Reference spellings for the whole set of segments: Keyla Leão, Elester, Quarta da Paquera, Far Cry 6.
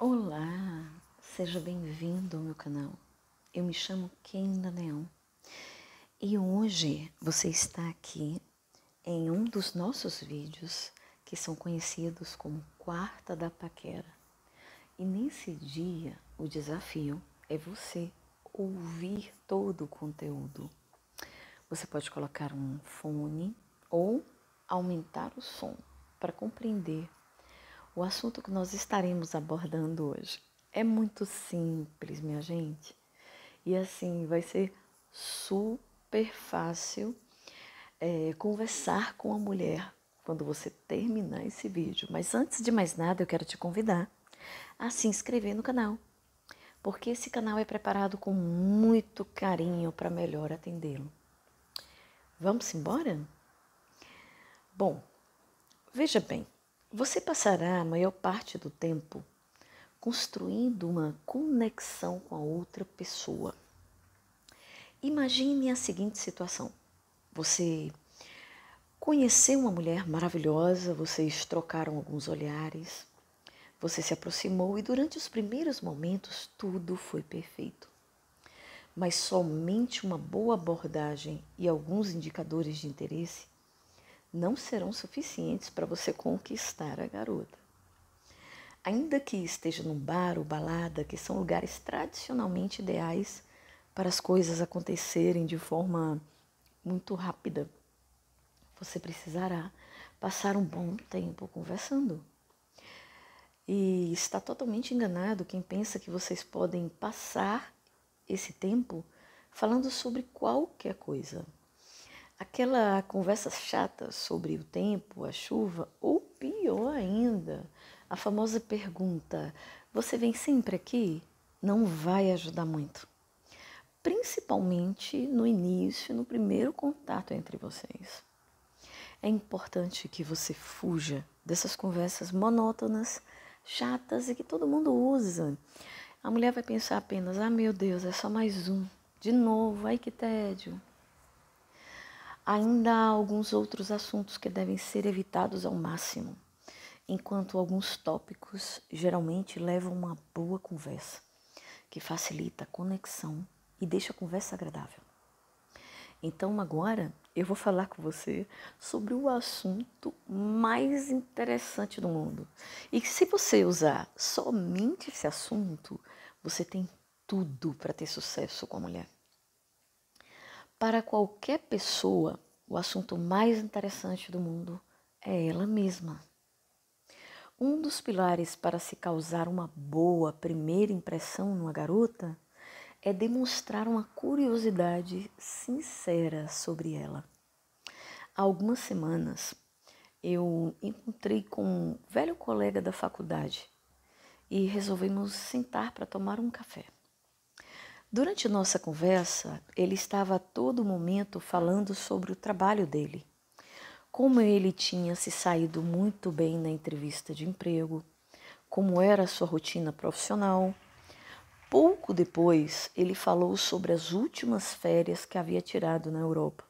Olá, seja bem-vindo ao meu canal. Eu me chamo Keyla Leão e hoje você está aqui em um dos nossos vídeos que são conhecidos como Quarta da Paquera. E nesse dia o desafio é você ouvir todo o conteúdo. Você pode colocar um fone ou aumentar o som para compreender o assunto que nós estaremos abordando hoje. É muito simples, minha gente. E assim, vai ser super fácil conversar com a mulher quando você terminar esse vídeo. Mas antes de mais nada, eu quero te convidar a se inscrever no canal, porque esse canal é preparado com muito carinho para melhor atendê-lo. Vamos embora? Bom, veja bem. Você passará a maior parte do tempo construindo uma conexão com a outra pessoa. Imagine a seguinte situação. Você conheceu uma mulher maravilhosa, vocês trocaram alguns olhares, você se aproximou e durante os primeiros momentos tudo foi perfeito. Mas somente uma boa abordagem e alguns indicadores de interesse não serão suficientes para você conquistar a garota. Ainda que esteja num bar ou balada, que são lugares tradicionalmente ideais para as coisas acontecerem de forma muito rápida, você precisará passar um bom tempo conversando. E está totalmente enganado quem pensa que vocês podem passar esse tempo falando sobre qualquer coisa. Aquela conversa chata sobre o tempo, a chuva, ou pior ainda, a famosa pergunta, você vem sempre aqui? Não vai ajudar muito. Principalmente no início, no primeiro contato entre vocês. É importante que você fuja dessas conversas monótonas, chatas e que todo mundo usa. A mulher vai pensar apenas, ah, meu Deus, é só mais um. De novo, ai que tédio. Ainda há alguns outros assuntos que devem ser evitados ao máximo, enquanto alguns tópicos geralmente levam uma boa conversa, que facilita a conexão e deixa a conversa agradável. Então agora eu vou falar com você sobre o assunto mais interessante do mundo. E se você usar somente esse assunto, você tem tudo para ter sucesso com a mulher. Para qualquer pessoa, o assunto mais interessante do mundo é ela mesma. Um dos pilares para se causar uma boa primeira impressão numa garota é demonstrar uma curiosidade sincera sobre ela. Há algumas semanas, eu encontrei com um velho colega da faculdade e resolvemos sentar para tomar um café. Durante nossa conversa, ele estava a todo momento falando sobre o trabalho dele, como ele tinha se saído muito bem na entrevista de emprego, como era a sua rotina profissional. Pouco depois, ele falou sobre as últimas férias que havia tirado na Europa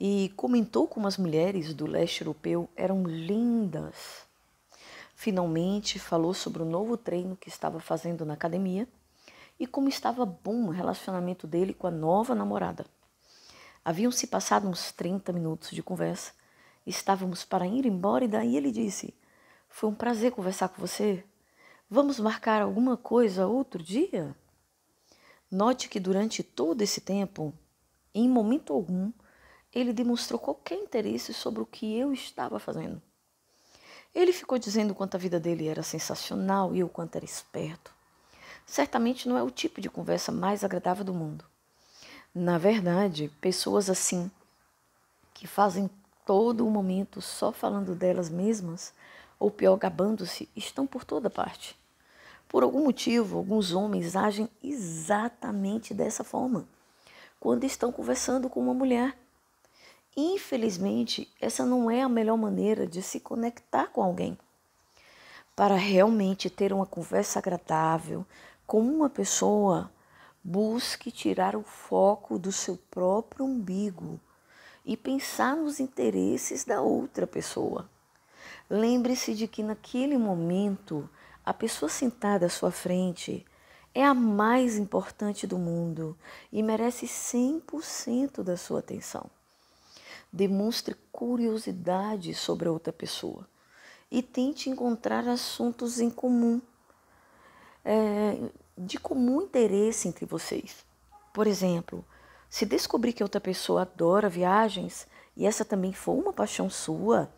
e comentou como as mulheres do leste europeu eram lindas. Finalmente, falou sobre o novo treino que estava fazendo na academia e como estava bom o relacionamento dele com a nova namorada. Haviam-se passado uns 30 minutos de conversa. Estávamos para ir embora e daí ele disse, foi um prazer conversar com você. Vamos marcar alguma coisa outro dia? Note que durante todo esse tempo, em momento algum, ele demonstrou qualquer interesse sobre o que eu estava fazendo. Ele ficou dizendo o quanto a vida dele era sensacional e eu quanto era esperto. Certamente não é o tipo de conversa mais agradável do mundo. Na verdade, pessoas assim, que fazem todo o momento só falando delas mesmas, ou pior, gabando-se, estão por toda parte. Por algum motivo, alguns homens agem exatamente dessa forma, quando estão conversando com uma mulher. Infelizmente, essa não é a melhor maneira de se conectar com alguém. Para realmente ter uma conversa agradável com uma pessoa, busque tirar o foco do seu próprio umbigo e pensar nos interesses da outra pessoa. Lembre-se de que naquele momento A pessoa sentada à sua frente é a mais importante do mundo e merece 100% da sua atenção. Demonstre curiosidade sobre a outra pessoa e tente encontrar assuntos em comum, de comum interesse entre vocês. Por exemplo, se descobrir que outra pessoa adora viagens e essa também for uma paixão sua,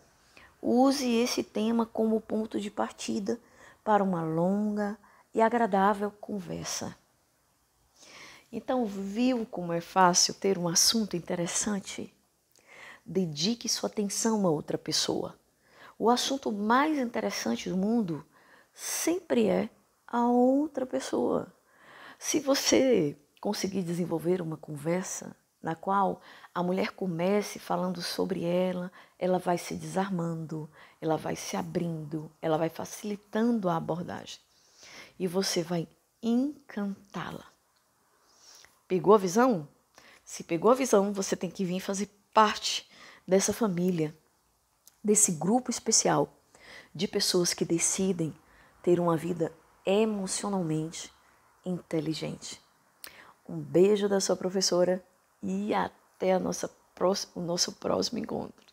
use esse tema como ponto de partida para uma longa e agradável conversa. Então, viu como é fácil ter um assunto interessante? Dedique sua atenção a outra pessoa. O assunto mais interessante do mundo sempre é a outra pessoa. Se você conseguir desenvolver uma conversa na qual a mulher comece falando sobre ela, ela vai se desarmando, ela vai se abrindo, ela vai facilitando a abordagem. E você vai encantá-la. Pegou a visão? Se pegou a visão, você tem que vir fazer parte dessa família, desse grupo especial de pessoas que decidem ter uma vida emocionalmente inteligente. Um beijo da sua professora e até o nosso próximo encontro.